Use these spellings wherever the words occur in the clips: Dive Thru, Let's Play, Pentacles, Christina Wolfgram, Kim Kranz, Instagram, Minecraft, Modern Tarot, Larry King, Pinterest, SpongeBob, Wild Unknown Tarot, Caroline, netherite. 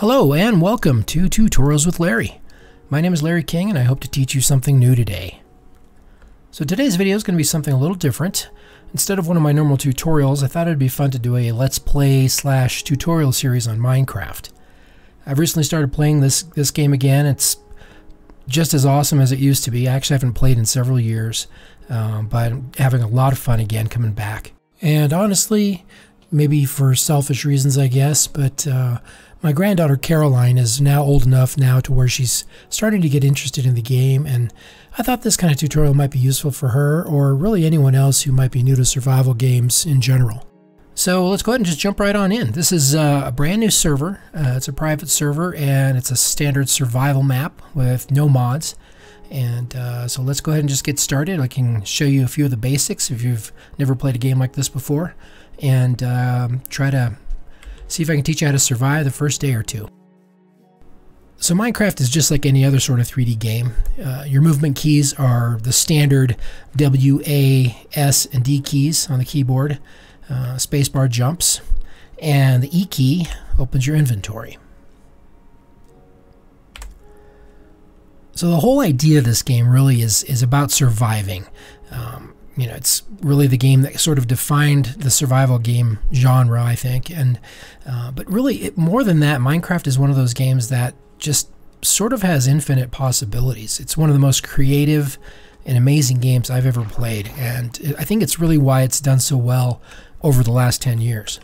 Hello and welcome to Tutorials with Larry. My name is Larry King and I hope to teach you something new today. So today's video is going to be something a little different. Instead of one of my normal tutorials, I thought it'd be fun to do a Let's Play / tutorial series on Minecraft. I've recently started playing this game again. It's just as awesome as it used to be. I actually haven't played in several years, but I'm having a lot of fun again coming back. And honestly, maybe for selfish reasons, I guess, but my granddaughter Caroline is now old enough now to where she's starting to get interested in the game, and I thought this kind of tutorial might be useful for her, or really anyone else who might be new to survival games in general. So let's go ahead and just jump right on in. This is a brand new server. It's a private server and it's a standard survival map with no mods. And so let's go ahead and just get started. I can show you a few of the basics if you've never played a game like this before, and try to see if I can teach you how to survive the first day or two. So Minecraft is just like any other sort of 3D game. Your movement keys are the standard W, A, S, and D keys on the keyboard. Spacebar jumps. And the E key opens your inventory. So the whole idea of this game really is about surviving. You know, it's really the game that sort of defined the survival game genre, I think. And but really, more than that, Minecraft is one of those games that just sort of has infinite possibilities. It's one of the most creative and amazing games I've ever played, and I think it's really why it's done so well over the last 10 years.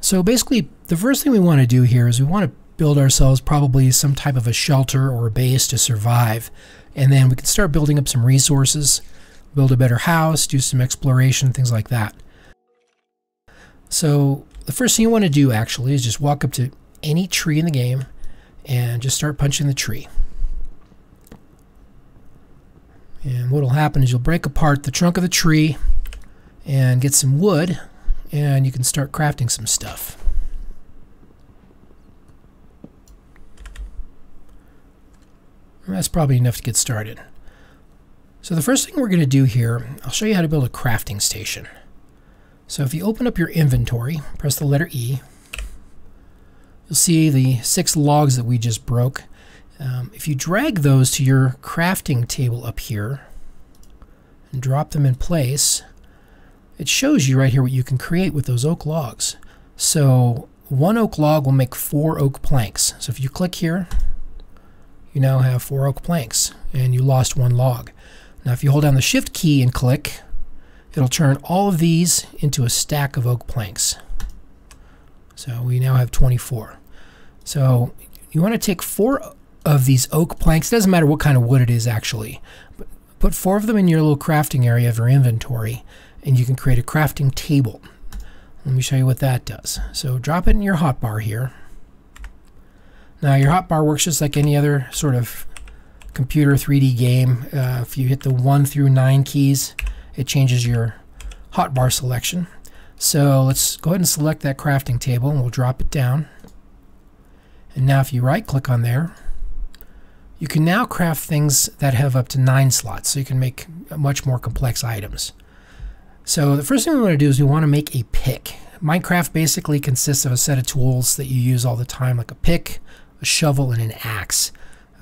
So basically, the first thing we want to do here is we want to build ourselves probably some type of a shelter or a base to survive. And then we can start building up some resources, build a better house, do some exploration, things like that. So the first thing you want to do actually is just walk up to any tree in the game and just start punching the tree. And what will happen is you'll break apart the trunk of the tree and get some wood, and you can start crafting some stuff. That's probably enough to get started. So the first thing we're going to do here, I'll show you how to build a crafting station. So if you open up your inventory, press the letter E, you'll see the 6 logs that we just broke. If you drag those to your crafting table up here and drop them in place, it shows you right here what you can create with those oak logs. So one oak log will make 4 oak planks. So if you click here, you now have 4 oak planks, and you lost 1 log. Now if you hold down the shift key and click, it'll turn all of these into a stack of oak planks. So we now have 24. So you want to take 4 of these oak planks. It doesn't matter what kind of wood it is actually, but put 4 of them in your little crafting area of your inventory, and you can create a crafting table. Let me show you what that does. So drop it in your hotbar here. Now your hotbar works just like any other sort of computer 3D game. If you hit the 1 through 9 keys, it changes your hotbar selection. So let's go ahead and select that crafting table, and we'll drop it down. And now if you right click on there, you can now craft things that have up to 9 slots, so you can make much more complex items. So the first thing we want to do is we want to make a pick. Minecraft basically consists of a set of tools that you use all the time, like a pick, a shovel, and an axe.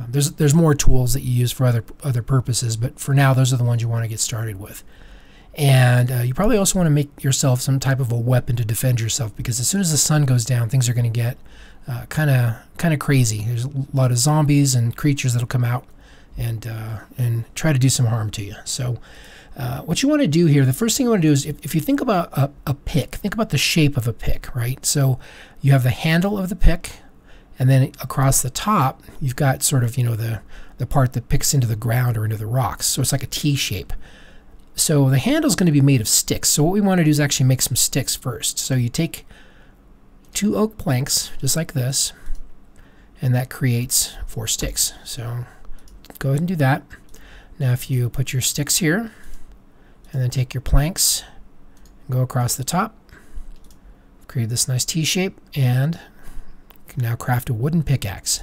There's more tools that you use for other purposes, but for now those are the ones you want to get started with. And you probably also want to make yourself some type of a weapon to defend yourself, because as soon as the sun goes down, things are going to get kind of crazy. There's a lot of zombies and creatures that'll come out and try to do some harm to you. So what you want to do here, the first thing you want to do is, if you think about a pick, think about the shape of a pick, right? So you have the handle of the pick, and then across the top, you've got sort of, you know, the part that picks into the ground or into the rocks. So it's like a T shape. So the handle's going to be made of sticks. So what we want to do is actually make some sticks first. So you take 2 oak planks, just like this, and that creates 4 sticks. So go ahead and do that. Now if you put your sticks here, and then take your planks, go across the top, create this nice T shape, and you can now craft a wooden pickaxe.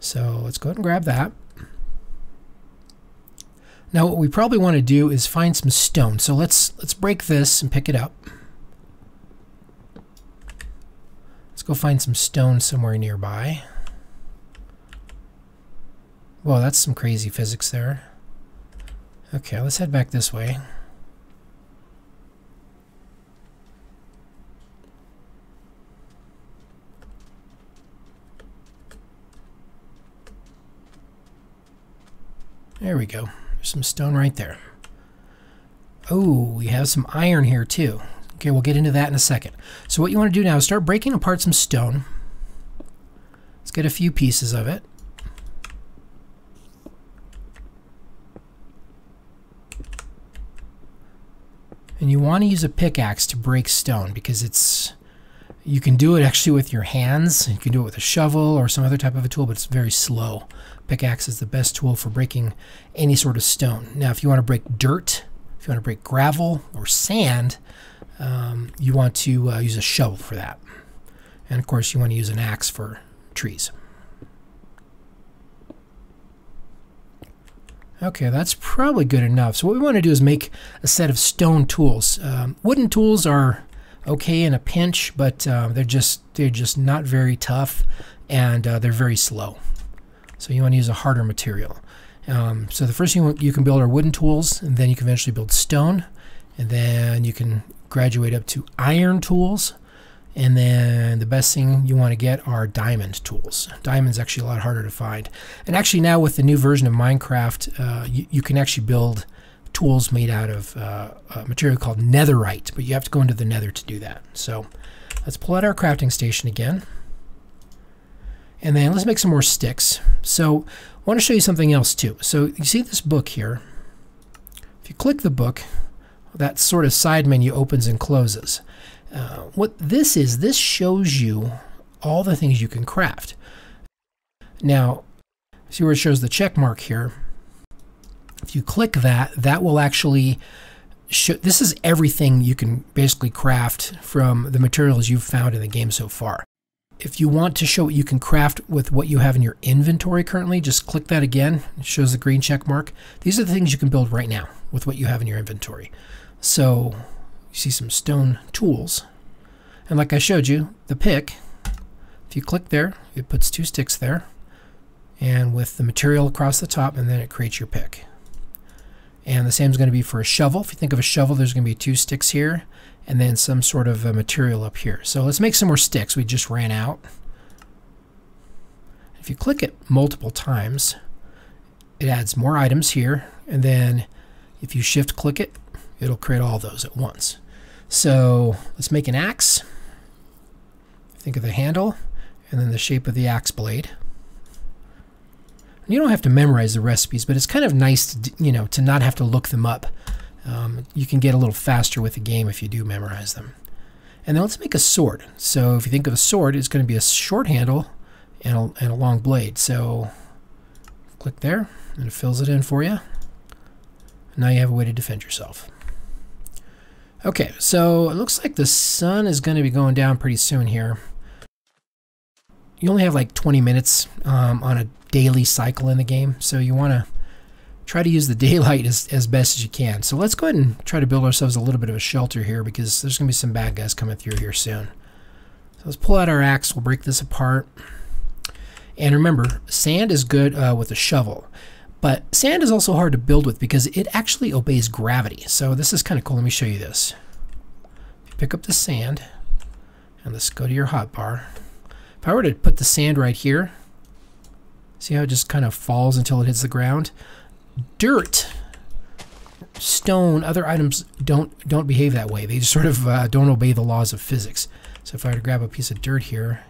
So let's go ahead and grab that. Now what we probably want to do is find some stone. So let's break this and pick it up. go find some stone somewhere nearby. Whoa, that's some crazy physics there. Okay, let's head back this way. There we go. There's some stone right there. Oh, we have some iron here too. Okay, we'll get into that in a second. So what you want to do now is start breaking apart some stone. Let's get a few pieces of it. And you want to use a pickaxe to break stone because it's... you can do it actually with your hands. You can do it with a shovel or some other type of a tool, but it's very slow. Pickaxe is the best tool for breaking any sort of stone. Now, if you want to break dirt, if you want to break gravel or sand, you want to use a shovel for that. And of course, you want to use an axe for trees. Okay, that's probably good enough. So what we want to do is make a set of stone tools. Wooden tools are okay in a pinch, but they're just not very tough, and they're very slow. So you want to use a harder material. So the first thing you can build are wooden tools, and then you can eventually build stone, and then you can graduate up to iron tools, and then the best thing you want to get are diamond tools. Diamond's actually a lot harder to find. And actually now with the new version of Minecraft, you can actually build tools made out of a material called netherite, but you have to go into the nether to do that. So let's pull out our crafting station again. And then let's make some more sticks. So I want to show you something else too. So you see this book here. If you click the book, that sort of side menu opens and closes. What this is, this shows you all the things you can craft. Now, see where it shows the check mark here? If you click that, that will actually show, this is everything you can basically craft from the materials you've found in the game so far. If you want to show what you can craft with what you have in your inventory currently, just click that again. It shows the green check mark. These are the things you can build right now with what you have in your inventory. So you see some stone tools. And like I showed you, the pick, if you click there, it puts two sticks there. And with the material across the top, and then it creates your pick. And the same is going to be for a shovel. If you think of a shovel, there's going to be two sticks here and then some sort of material up here. So let's make some more sticks. We just ran out. If you click it multiple times, it adds more items here. And then if you shift click it, it'll create all those at once. So let's make an axe. Think of the handle and then the shape of the axe blade. You don't have to memorize the recipes, but it's kind of nice to, you know, to not have to look them up. You can get a little faster with the game if you do memorize them. And then let's make a sword. So if you think of a sword, it's going to be a short handle and a long blade. So click there, and it fills it in for you. Now you have a way to defend yourself. Okay, so it looks like the sun is going to be going down pretty soon here. You only have like 20 minutes on a daily cycle in the game, so you want to try to use the daylight as best as you can. So let's go ahead and try to build ourselves a little bit of a shelter here because there's going to be some bad guys coming through here soon. So let's pull out our axe. We'll break this apart. And remember, sand is good with a shovel, but sand is also hard to build with because it actually obeys gravity. So this is kind of cool. Let me show you this. Pick up the sand, and let's go to your hotbar. If I were to put the sand right here, see how it just kind of falls until it hits the ground? Dirt, stone, other items don't behave that way. They just sort of don't obey the laws of physics. So if I were to grab a piece of dirt here,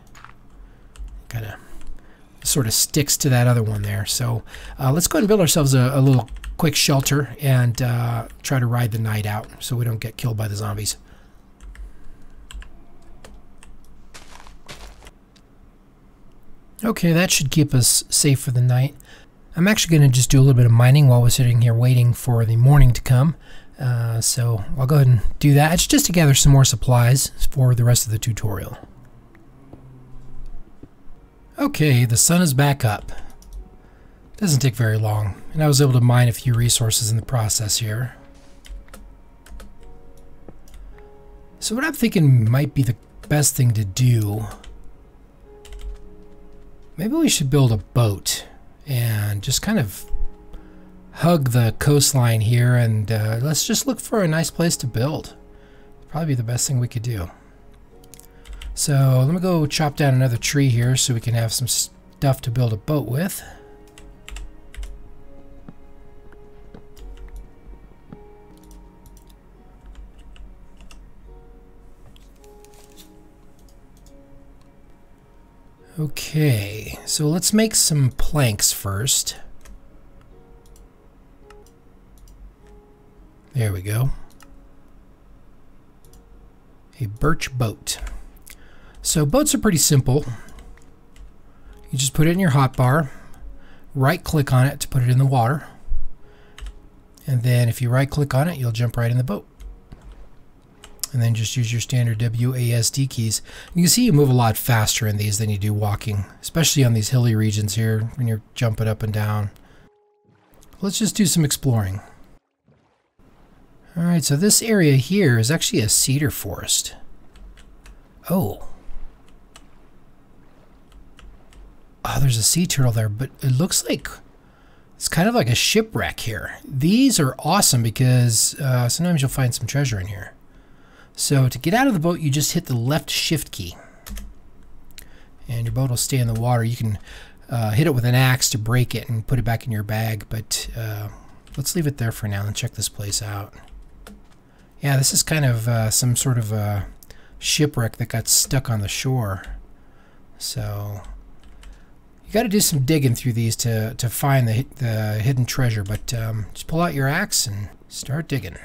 kind of sort of sticks to that other one there. So let's go ahead and build ourselves a little quick shelter and try to ride the night out so we don't get killed by the zombies. Okay, that should keep us safe for the night. I'm actually going to just do a little bit of mining while we're sitting here waiting for the morning to come. So I'll go ahead and do that. It's just to gather some more supplies for the rest of the tutorial. Okay, the sun is back up. It doesn't take very long, and I was able to mine a few resources in the process here. So what I'm thinking might be the best thing to do Maybe we should build a boat and just kind of hug the coastline here, and let's just look for a nice place to build. Probably be the best thing we could do. So let me go chop down another tree here so we can have some stuff to build a boat with. Okay, so let's make some planks first. There we go. A birch boat. So boats are pretty simple. You just put it in your hotbar, right click on it to put it in the water, and then if you right click on it, you'll jump right in the boat. And then just use your standard WASD keys. You can see you move a lot faster in these than you do walking, especially on these hilly regions here when you're jumping up and down. Let's just do some exploring. Alright, so this area here is actually a cedar forest. Oh. Oh, there's a sea turtle there, but it looks like it's kind of like a shipwreck here. These are awesome because sometimes you'll find some treasure in here. So to get out of the boat, you just hit the left shift key and your boat will stay in the water. You can hit it with an axe to break it and put it back in your bag, but let's leave it there for now and check this place out. Yeah, this is kind of some sort of a shipwreck that got stuck on the shore. So you got to do some digging through these to find the hidden treasure, but just pull out your axe and start digging.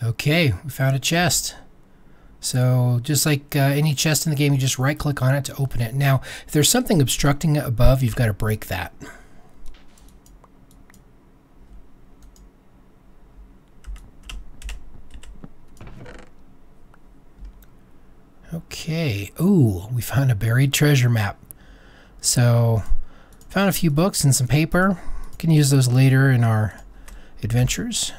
Okay, we found a chest. So just like any chest in the game, you just right click on it to open it. Now, if there's something obstructing it above, you've got to break that. Okay, ooh, we found a buried treasure map. So, found a few books and some paper. We can use those later in our adventures.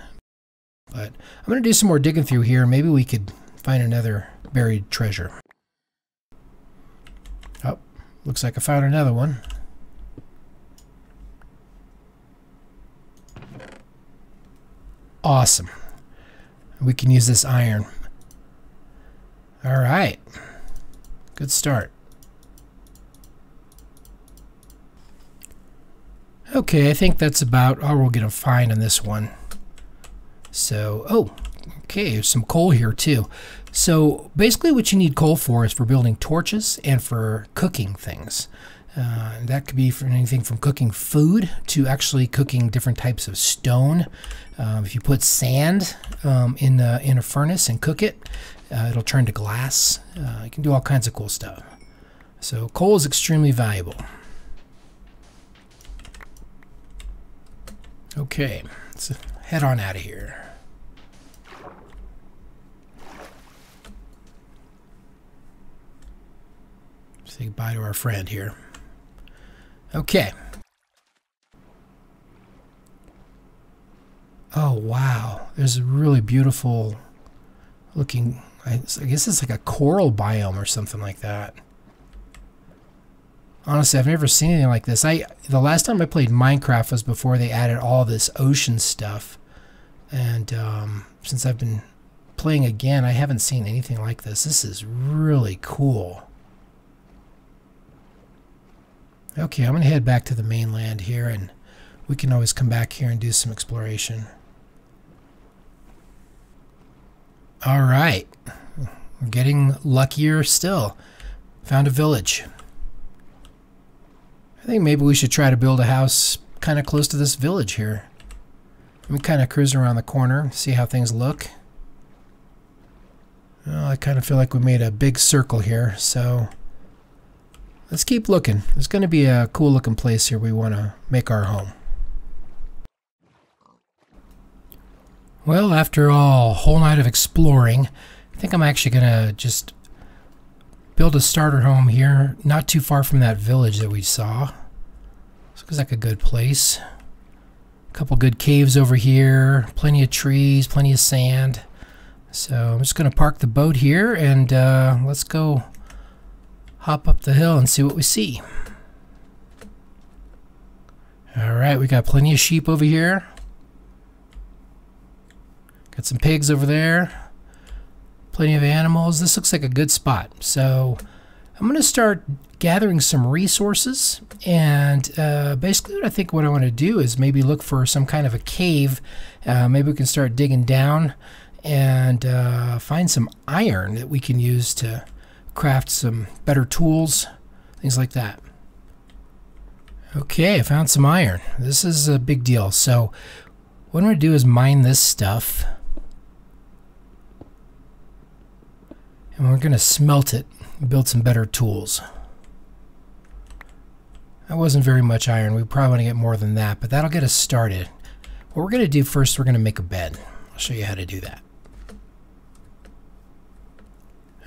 But I'm going to do some more digging through here. Maybe we could find another buried treasure. Oh, looks like I found another one. Awesome. We can use this iron. All right. Good start. Okay, I think that's about all we're going to find on this one. So, oh, okay, there's some coal here too. So basically what you need coal for is for building torches and for cooking things. That could be for anything from cooking food to actually cooking different types of stone. If you put sand in a furnace and cook it, it'll turn to glass. You can do all kinds of cool stuff. So coal is extremely valuable. Okay, so head on out of here. Say goodbye to our friend here. Okay. Oh, wow. There's a really beautiful looking, I guess it's like a coral biome or something like that. Honestly, I've never seen anything like this. The last time I played Minecraft was before they added all this ocean stuff. And since I've been playing again, I haven't seen anything like this. This is really cool. Okay, I'm going to head back to the mainland here, and we can always come back here and do some exploration. All right. We're getting luckier still. Found a village. I think maybe we should try to build a house kind of close to this village here. I'm kind of cruising around the corner, see how things look. Well, I kind of feel like we made a big circle here, so let's keep looking. There's going to be a cool looking place here we want to make our home. Well, after a whole night of exploring, I think I'm actually going to just build a starter home here, not too far from that village that we saw. This looks like a good place. A couple good caves over here, plenty of trees, plenty of sand. So I'm just going to park the boat here and let's go hop up the hill and see what we see. Alright, we got plenty of sheep over here. Got some pigs over there. Plenty of animals. This looks like a good spot. So I'm going to start gathering some resources, and basically what I want to do is maybe look for some kind of a cave. Maybe we can start digging down and find some iron that we can use to craft some better tools, things like that. Okay, I found some iron. This is a big deal. So what I'm going to do is mine this stuff, and we're going to smelt it and build some better tools. That wasn't very much iron. We probably want to get more than that, but that'll get us started. What we're going to do first, we're going to make a bed. I'll show you how to do that.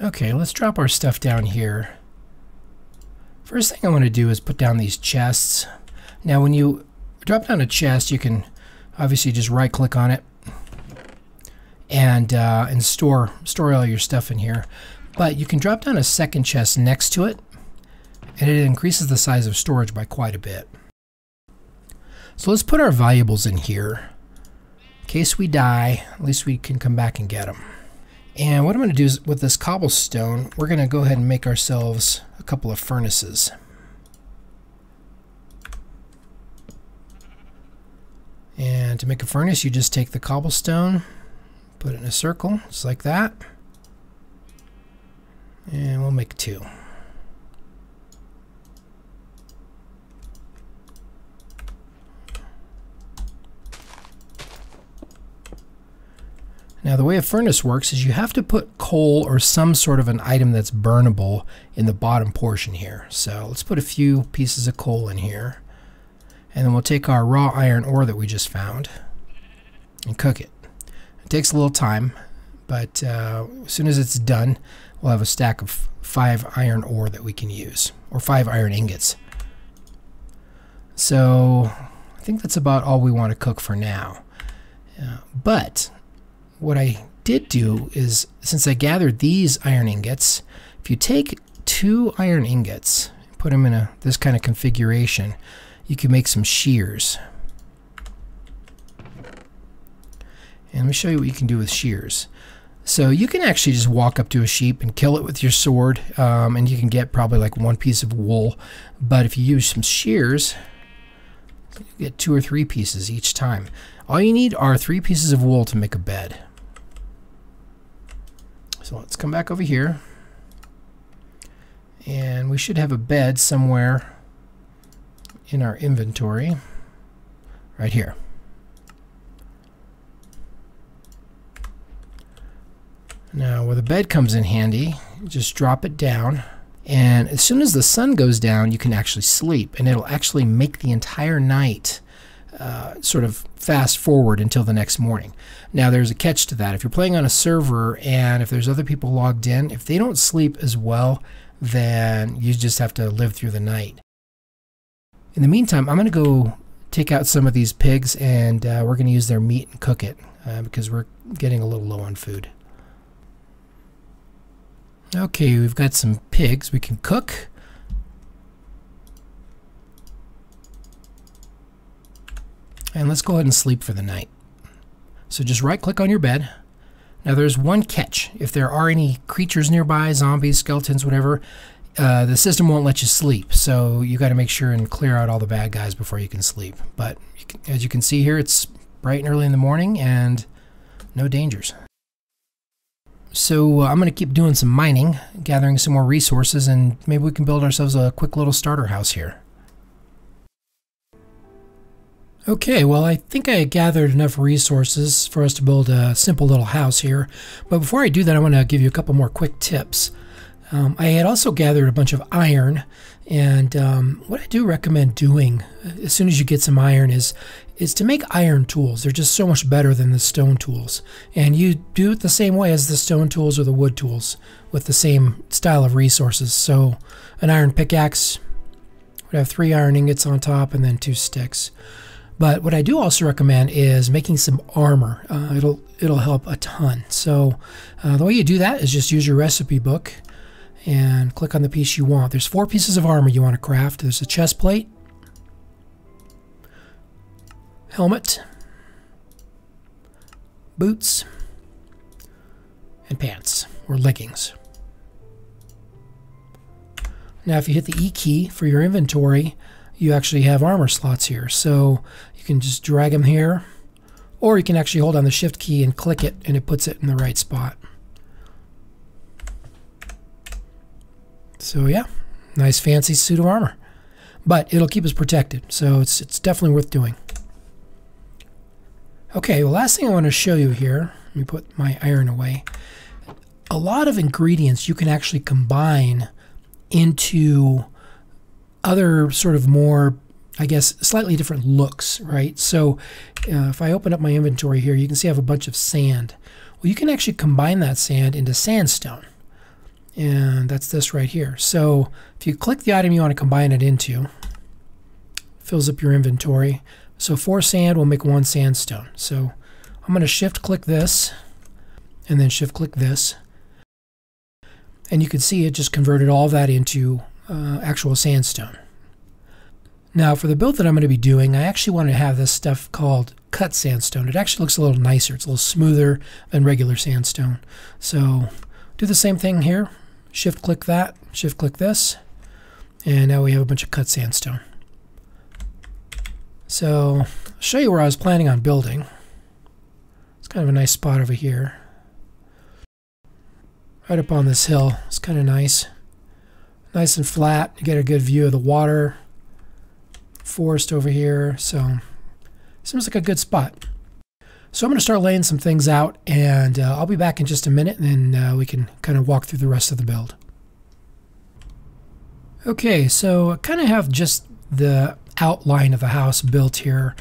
Okay, let's drop our stuff down here. First thing I want to do is put down these chests. Now, when you drop down a chest, you can obviously just right-click on it and store all your stuff in here. But you can drop down a second chest next to it, and it increases the size of storage by quite a bit. So let's put our valuables in here. In case we die, at least we can come back and get them. And what I'm going to do is with this cobblestone, we're going to go ahead and make ourselves a couple of furnaces. And to make a furnace, you just take the cobblestone, put it in a circle, just like that. And we'll make two. Now, the way a furnace works is you have to put coal or some sort of an item that's burnable in the bottom portion here. So let's put a few pieces of coal in here, and then we'll take our raw iron ore that we just found and cook it. It takes a little time, but as soon as it's done, we'll have a stack of 5 iron ore that we can use, or 5 iron ingots. So I think that's about all we want to cook for now. But what I did do is, since I gathered these iron ingots, if you take 2 iron ingots, put them in this kind of configuration, you can make some shears. And let me show you what you can do with shears. So you can actually just walk up to a sheep and kill it with your sword, and you can get probably like one piece of wool. But if you use some shears, you get 2 or 3 pieces each time. All you need are 3 pieces of wool to make a bed. So let's come back over here, and we should have a bed somewhere in our inventory right here. Now, where the bed comes in handy, just drop it down, and as soon as the sun goes down, you can actually sleep, and it'll actually make the entire night sort of fast forward until the next morning. Now, there's a catch to that. If you're playing on a server and if there's other people logged in, if they don't sleep as well, then you just have to live through the night. In the meantime, I'm going to go take out some of these pigs, and we're going to use their meat and cook it because we're getting a little low on food. Okay, we've got some pigs we can cook. And let's go ahead and sleep for the night. So just right-click on your bed. Now, there's one catch. If there are any creatures nearby, zombies, skeletons, whatever, the system won't let you sleep. So you got to make sure and clear out all the bad guys before you can sleep. But as you can see here, it's bright and early in the morning and no dangers. So I'm going to keep doing some mining, gathering some more resources, and maybe we can build ourselves a quick little starter house here. Okay, well, I think I gathered enough resources for us to build a simple little house here. But before I do that, I want to give you a couple more quick tips. I had also gathered a bunch of iron, and what I do recommend doing as soon as you get some iron is to make iron tools. They're just so much better than the stone tools. And you do it the same way as the stone tools or the wood tools with the same style of resources. So an iron pickaxe would have 3 iron ingots on top and then 2 sticks. But what I do also recommend is making some armor. It'll help a ton. So the way you do that is just use your recipe book and click on the piece you want. There's 4 pieces of armor you want to craft. There's a chest plate, helmet, boots, and pants or leggings. Now if you hit the E key for your inventory, you actually have armor slots here, so you can just drag them here, or you can actually hold on the shift key and click it and it puts it in the right spot. So yeah, nice fancy suit of armor, but it'll keep us protected, so it's definitely worth doing. Okay, well, last thing I want to show you here, let me put my iron away. A lot of ingredients you can actually combine into other sort of more, I guess, slightly different looks, right? So if I open up my inventory here, you can see I have a bunch of sand. Well, you can actually combine that sand into sandstone, and that's this right here. So if you click the item you want to combine it into, it fills up your inventory. So 4 sand will make 1 sandstone. So I'm going to shift click this and then shift click this, and you can see it just converted all that into actual sandstone. Now for the build that I'm going to be doing, I actually want to have this stuff called cut sandstone. It actually looks a little nicer. It's a little smoother than regular sandstone. So do the same thing here. Shift click that, shift click this, and now we have a bunch of cut sandstone. So I'll show you where I was planning on building. It's kind of a nice spot over here. Right up on this hill. It's kind of nice. Nice and flat. You get a good view of the water. Forest over here. So seems like a good spot. So I'm going to start laying some things out, and I'll be back in just a minute, and then we can kind of walk through the rest of the build. Okay, so I kind of have just the outline of the house built here.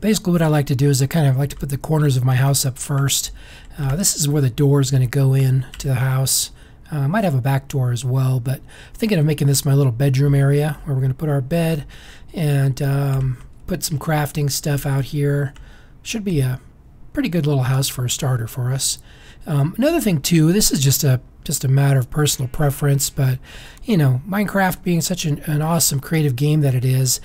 Basically what I like to do is I kind of like to put the corners of my house up first. This is where the door is going to go in to the house. I might have a back door as well, but thinking of making this my little bedroom area where we're going to put our bed, and put some crafting stuff out here. Should be a pretty good little house for a starter for us. Another thing too, this is just a matter of personal preference, but you know, Minecraft being such an awesome creative game that it is,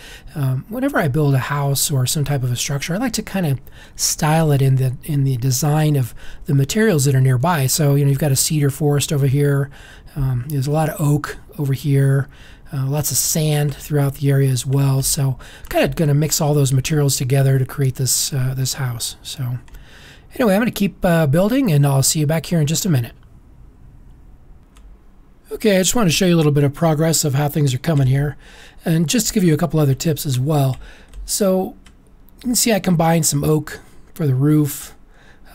whenever I build a house or some type of a structure, I like to kind of style it in the design of the materials that are nearby. So you know, you've got a cedar forest over here, there's a lot of oak over here, lots of sand throughout the area as well. So kind of going to mix all those materials together to create this this house. So anyway, I'm going to keep building, and I'll see you back here in just a minute. Okay, I just want to show you a little bit of progress of how things are coming here, and just to give you a couple other tips as well. So you can see I combined some oak for the roof.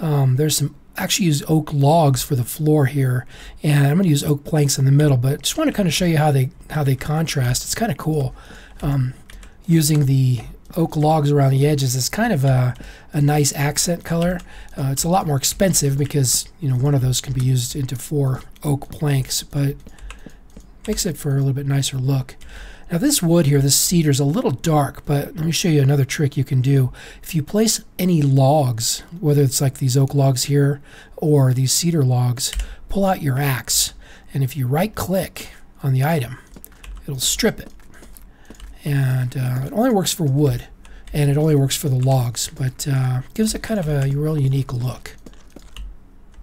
There's some, actually use oak logs for the floor here, and I'm going to use oak planks in the middle, but just want to kind of show you how they contrast. It's kind of cool. Using the oak logs around the edges is kind of a nice accent color. It's a lot more expensive because, you know, one of those can be used into 4 oak planks, but makes it for a little bit nicer look. Now this wood here, this cedar, is a little dark, but let me show you another trick you can do. If you place any logs, whether it's like these oak logs here or these cedar logs, pull out your axe, and if you right click on the item, it'll strip it. And it only works for wood, and it only works for the logs, but gives it kind of a real unique look.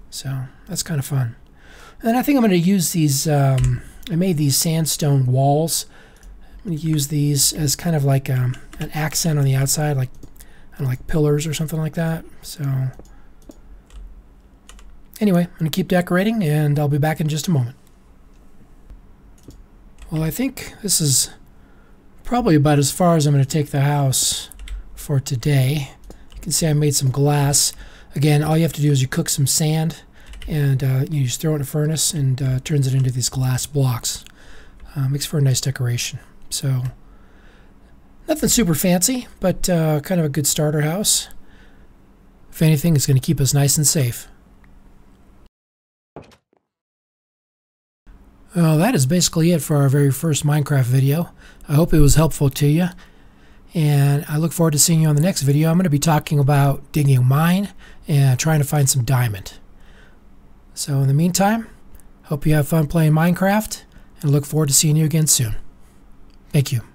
So that's kind of fun. And I think I'm going to use these, I made these sandstone walls. I'm going to use these as kind of like an accent on the outside, like, I don't know, like pillars or something like that. So anyway, I'm going to keep decorating, and I'll be back in just a moment. Well, I think this is probably about as far as I'm going to take the house for today. You can see I made some glass. Again, all you have to do is you cook some sand, and you just throw it in a furnace, and turns it into these glass blocks. Makes for a nice decoration. So nothing super fancy, but kind of a good starter house. If anything, it's going to keep us nice and safe. Well, that is basically it for our very first Minecraft video. I hope it was helpful to you, and I look forward to seeing you on the next video. I'm going to be talking about digging a mine and trying to find some diamond. So in the meantime, Hope you have fun playing Minecraft, and look forward to seeing you again soon. Thank you.